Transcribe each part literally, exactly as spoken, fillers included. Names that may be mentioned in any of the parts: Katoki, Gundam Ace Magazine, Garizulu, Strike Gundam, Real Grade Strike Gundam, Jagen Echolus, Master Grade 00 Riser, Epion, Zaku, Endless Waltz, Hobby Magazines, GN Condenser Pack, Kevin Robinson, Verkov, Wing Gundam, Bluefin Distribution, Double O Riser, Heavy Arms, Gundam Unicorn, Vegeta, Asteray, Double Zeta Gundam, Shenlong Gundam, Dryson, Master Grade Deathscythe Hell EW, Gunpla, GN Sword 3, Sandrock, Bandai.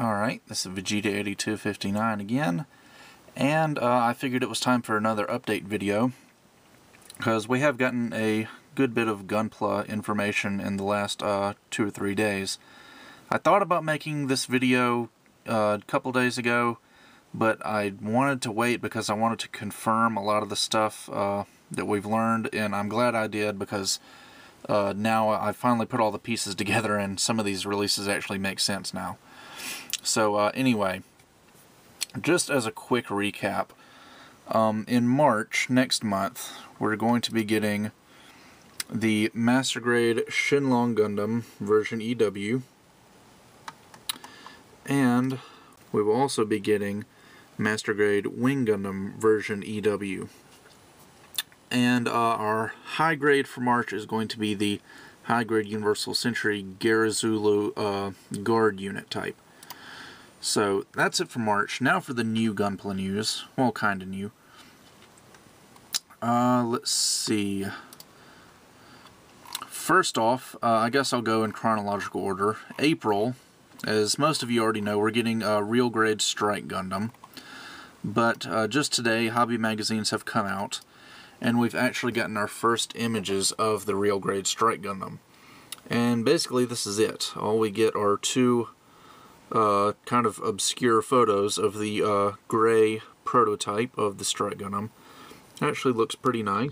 Alright, this is Vegeta eighty-two fifty-nine again, and uh, I figured it was time for another update video, because we have gotten a good bit of Gunpla information in the last uh, two or three days. I thought about making this video uh, a couple days ago, but I wanted to wait because I wanted to confirm a lot of the stuff uh, that we've learned, and I'm glad I did, because uh, now I finally put all the pieces together and some of these releases actually make sense now. So uh, anyway, just as a quick recap, um, in March next month we're going to be getting the Master Grade Shenlong Gundam version E W, and we will also be getting Master Grade Wing Gundam version E W. And uh, our high grade for March is going to be the high grade Universal Century Garizulu uh, guard unit type. So that's it for March. Now for the new Gunpla news. Well, kind of new. Uh, let's see. First off, uh, I guess I'll go in chronological order. April, as most of you already know, we're getting a Real Grade Strike Gundam. But uh, just today, Hobby Magazines have come out, and we've actually gotten our first images of the Real Grade Strike Gundam. And basically this is it. All we get are two uh, kind of obscure photos of the uh, gray prototype of the Strike Gundam. It actually looks pretty nice.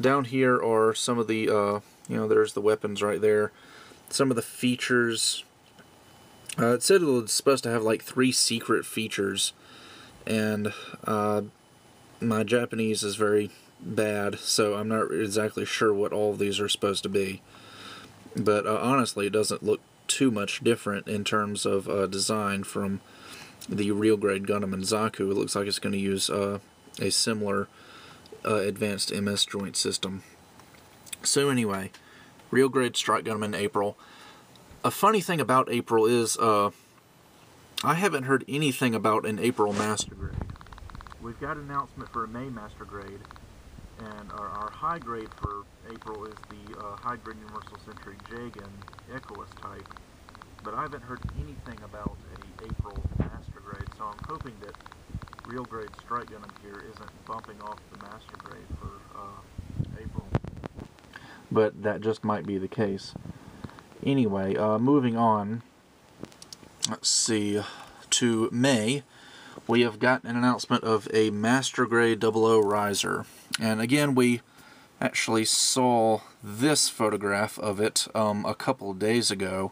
Down here are some of the, uh, you know, there's the weapons right there. Some of the features. Uh, it said it was supposed to have like three secret features, and uh, my Japanese is very bad, so I'm not exactly sure what all of these are supposed to be. But uh, honestly, it doesn't look too much different in terms of uh, design from the Real Grade Gundam and Zaku. It looks like it's going to use uh, a similar uh, advanced M S joint system. So anyway, Real Grade Strike Gundam in April. A funny thing about April is uh, I haven't heard anything about an April Master Grade. We've got an announcement for a May Master Grade, and our, our high grade for April is the uh, high grade Universal Century Jagen Echolus type, but I haven't heard anything about an April Master Grade, so I'm hoping that Real Grade Strike Gundam here isn't bumping off the Master Grade for uh, April. But that just might be the case. Anyway, uh, moving on, let's see, to May, we have got an announcement of a Master Grade double O Riser. And again, we actually saw this photograph of it um, a couple of days ago,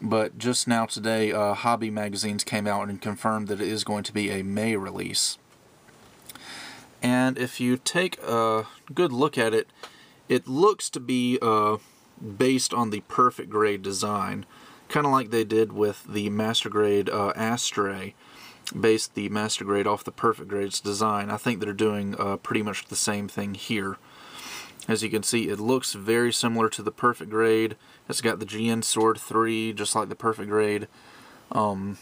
but just now today, uh, Hobby Magazines came out and confirmed that it is going to be a May release. And if you take a good look at it, it looks to be Uh, based on the perfect grade design, kind of like they did with the Master Grade uh, Asteray, based the Master Grade off the perfect grade's design. I think they're doing uh, pretty much the same thing here. As you can see, it looks very similar to the perfect grade. It's got the G N Sword three, just like the perfect grade. Um,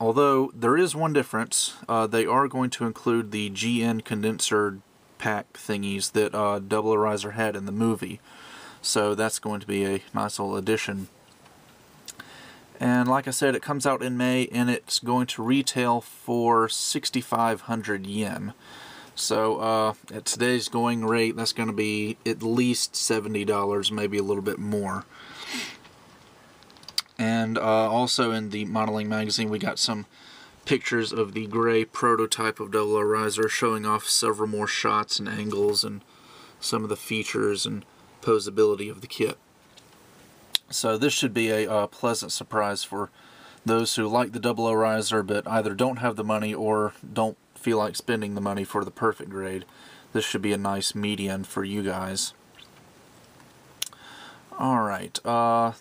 although there is one difference, uh, they are going to include the G N Condenser Pack thingies that uh, Double O Riser had in the movie. So that's going to be a nice little addition. And like I said, it comes out in May, and it's going to retail for sixty-five hundred yen. So uh, at today's going rate, that's going to be at least seventy dollars, maybe a little bit more. And uh, also in the modeling magazine, we got some pictures of the gray prototype of Double O Riser, showing off several more shots and angles and some of the features and posability of the kit. So this should be a uh, pleasant surprise for those who like the Double O Riser but either don't have the money or don't feel like spending the money for the perfect grade. This should be a nice median for you guys. Alright, uh,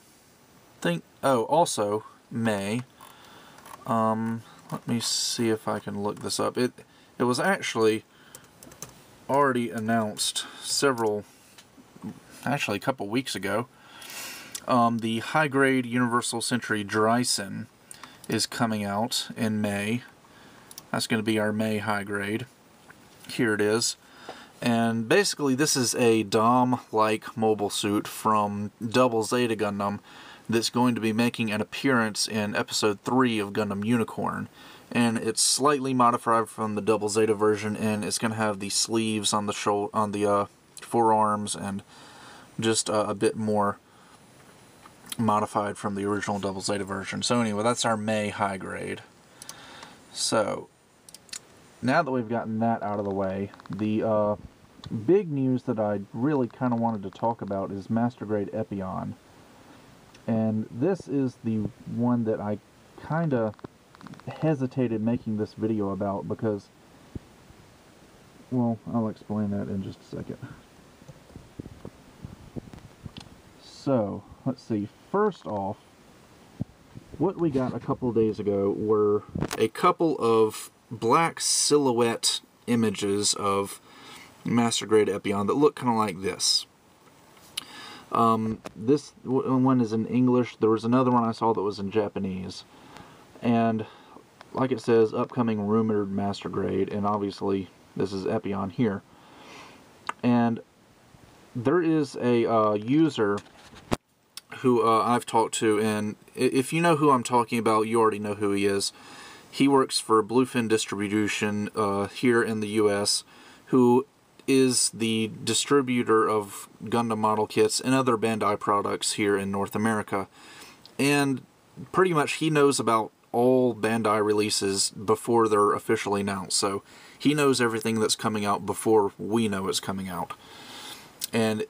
think, oh, also May, um, let me see if I can look this up. It, it was actually already announced several actually a couple weeks ago. Um, the high grade Universal Century Dryson is coming out in May. That's going to be our May high grade. Here it is. And basically this is a Dom like mobile suit from Double Zeta Gundam that's going to be making an appearance in episode three of Gundam Unicorn. And it's slightly modified from the Double Zeta version, and it's going to have the sleeves on the shoulder, on the uh, forearms, and just uh, a bit more modified from the original Double Zeta version. So anyway, that's our May high grade. So now that we've gotten that out of the way, the uh, big news that I really kind of wanted to talk about is Master Grade Epion. And this is the one that I kind of hesitated making this video about because, well, I'll explain that in just a second. So, let's see. First off, what we got a couple of days ago were a couple of black silhouette images of Master Grade Epion that look kind of like this. Um, this one is in English. There was another one I saw that was in Japanese. And like it says, upcoming rumored Master Grade, and obviously this is Epion here. And there is a uh, user who uh, I've talked to, and if you know who I'm talking about, you already know who he is. He works for Bluefin Distribution uh, here in the U S, who is the distributor of Gundam model kits and other Bandai products here in North America. And pretty much he knows about all Bandai releases before they're officially announced, so he knows everything that's coming out before we know it's coming out. And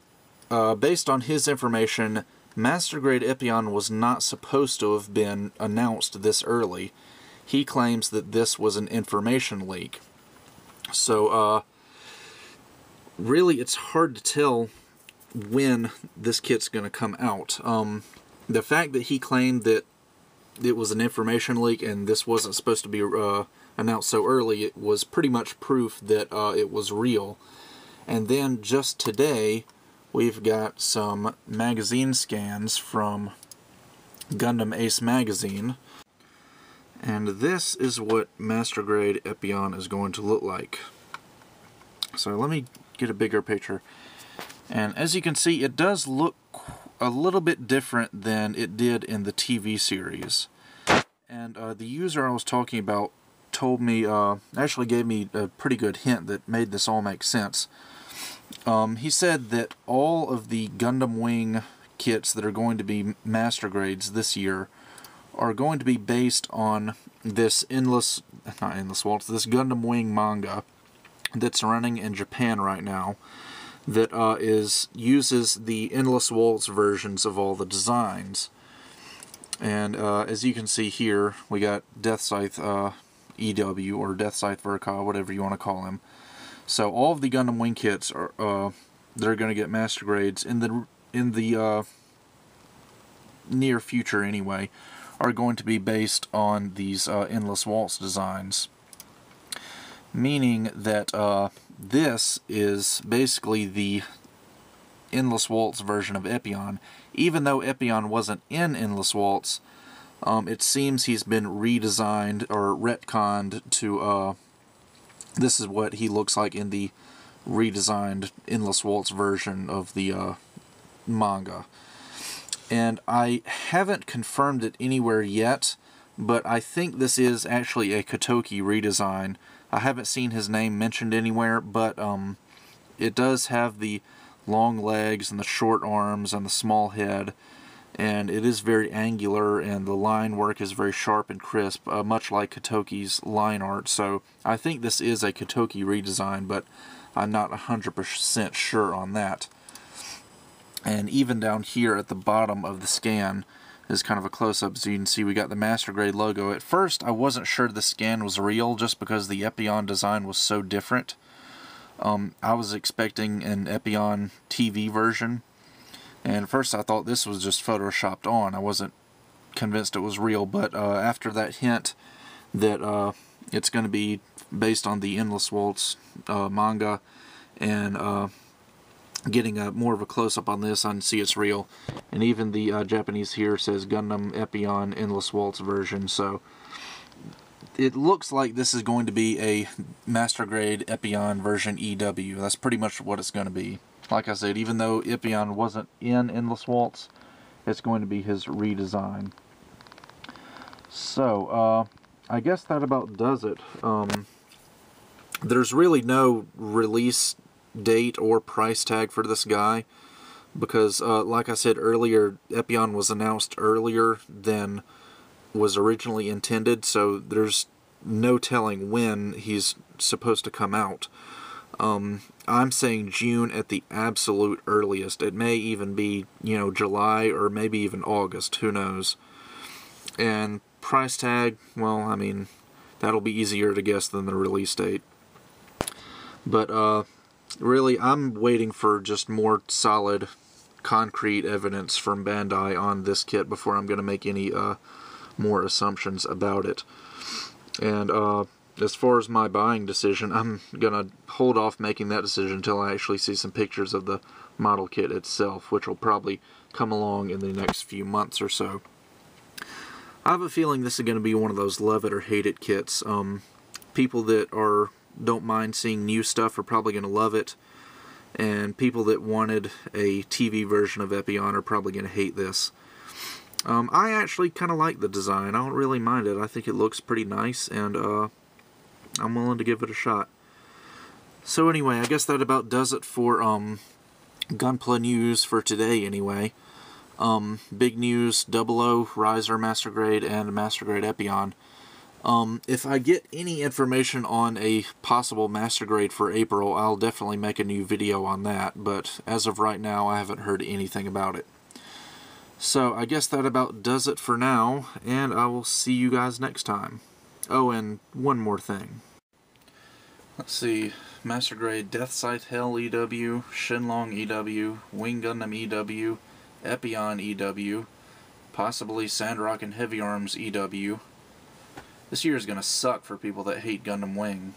uh, based on his information, Master Grade Epion was not supposed to have been announced this early. He claims that this was an information leak. So, uh, really it's hard to tell when this kit's going to come out. Um, the fact that he claimed that it was an information leak and this wasn't supposed to be uh, announced so early, it was pretty much proof that uh, it was real. And then just today, we've got some magazine scans from Gundam Ace Magazine. And this is what Master Grade Epion is going to look like. So let me get a bigger picture. And as you can see, it does look a little bit different than it did in the T V series. And uh, the user I was talking about told me, uh, actually gave me a pretty good hint that made this all make sense. Um, he said that all of the Gundam Wing kits that are going to be Master Grades this year are going to be based on this endless, not endless waltz, this Gundam Wing manga that's running in Japan right now, that uh, is uses the Endless Waltz versions of all the designs. And uh, as you can see here, we got Deathscythe uh, E W, or Deathscythe Verkov, whatever you want to call him. So all of the Gundam Wing kits are uh, they're going to get Master Grades in the in the uh, near future anyway, are going to be based on these uh, Endless Waltz designs, meaning that uh, this is basically the Endless Waltz version of Epion. Even though Epion wasn't in Endless Waltz, um, it seems he's been redesigned or retconned to, uh, this is what he looks like in the redesigned Endless Waltz version of the uh, manga. And I haven't confirmed it anywhere yet, but I think this is actually a Katoki redesign. I haven't seen his name mentioned anywhere, but um, it does have the long legs and the short arms and the small head, and it is very angular, and the line work is very sharp and crisp, uh, much like Katoki's line art. So I think this is a Katoki redesign, but I'm not one hundred percent sure on that. And even down here at the bottom of the scan is kind of a close-up, so you can see we got the Master Grade logo. At first, I wasn't sure the scan was real just because the Epion design was so different. Um, I was expecting an Epion T V version, and at first I thought this was just photoshopped on. I wasn't convinced it was real, but uh, after that hint that uh, it's going to be based on the Endless Waltz uh, manga, and uh, getting a more of a close-up on this, I can see it's real. And even the uh, Japanese here says Gundam Epion Endless Waltz version, so it looks like this is going to be a Master Grade Epion version E W. That's pretty much what it's going to be. Like I said, even though Epion wasn't in Endless Waltz, It's going to be his redesign. So, uh, I guess that about does it. Um, there's really no release date or price tag for this guy, because, uh, like I said earlier, Epion was announced earlier than was originally intended, so there's no telling when he's supposed to come out. Um, I'm saying June at the absolute earliest. It may even be, you know, July or maybe even August. Who knows? And price tag, well, I mean, that'll be easier to guess than the release date. But, uh, really, I'm waiting for just more solid, concrete evidence from Bandai on this kit before I'm going to make any, uh, more assumptions about it. And, uh... as far as my buying decision, I'm going to hold off making that decision until I actually see some pictures of the model kit itself, which will probably come along in the next few months or so. I have a feeling this is going to be one of those love it or hate it kits. Um, people that are don't mind seeing new stuff are probably going to love it, and people that wanted a T V version of Epion are probably going to hate this. Um, I actually kind of like the design. I don't really mind it. I think it looks pretty nice, and uh... I'm willing to give it a shot. So anyway, I guess that about does it for um, Gunpla news for today anyway. Um, big news, Double O, Riser, Master Grade, and Master Grade Epion. Um, if I get any information on a possible Master Grade for April, I'll definitely make a new video on that, but as of right now, I haven't heard anything about it. So I guess that about does it for now, and I will see you guys next time. Oh, and one more thing. Let's see. Master Grade Deathscythe Hell E W, Shenlong E W, Wing Gundam E W, Epion E W, possibly Sandrock and Heavy Arms E W. This year is going to suck for people that hate Gundam Wing.